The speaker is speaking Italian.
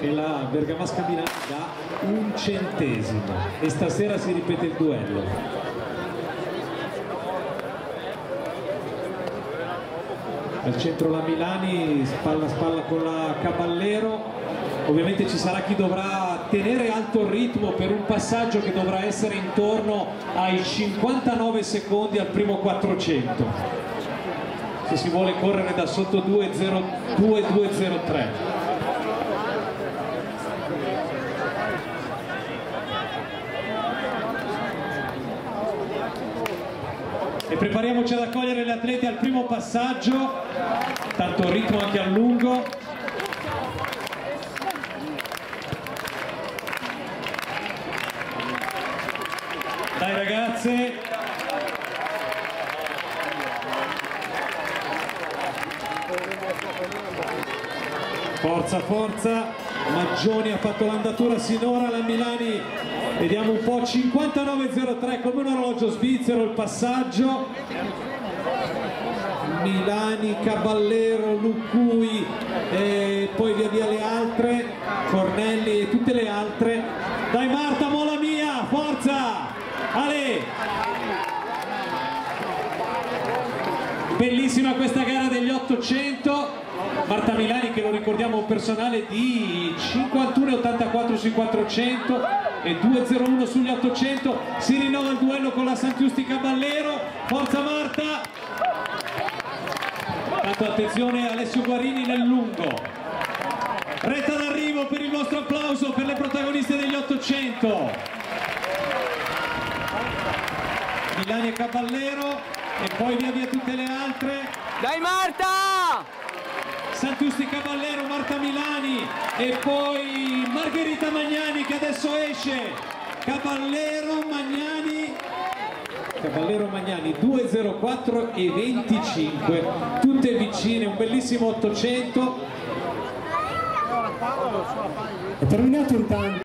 e la bergamasca Milani da 1 centesimo e stasera si ripete il duello. Al centro la Milani spalla a spalla con la Caballero. Ovviamente ci sarà chi dovrà tenere alto il ritmo per un passaggio che dovrà essere intorno ai 59 secondi al primo 400 se si vuole correre da sotto 2.02.203. E prepariamoci ad accogliere gli atleti al primo passaggio, tanto ritmo anche a lungo. Dai ragazze, forza forza, Maggioni ha fatto l'andatura sinora, la Milani, vediamo un po', 59.03 come un orologio svizzero il passaggio, Milani, Caballero, Lucui e poi via via le altre, Cornelli e tutte le altre. Dai Marta, mola mia, forza! Ale! Bellissima questa gara degli 800, Marta Milani che lo ricordiamo un personale di 51,84 sui 400 e 2,01 sugli 800, si rinnova il duello con la Sant'Iusti Caballero, forza Marta! Tanto attenzione Alessio Guarini nel lungo, retta d'arrivo per il vostro applauso per le protagoniste degli 800. Milani e Caballero e poi via via tutte le altre. Dai Marta! Sant'Iusti Caballero, Marta Milani e poi Margherita Magnani che adesso esce. Caballero, Magnani. Caballero, Magnani 2.04 e 25. Tutte vicine, un bellissimo 800. È terminato intanto.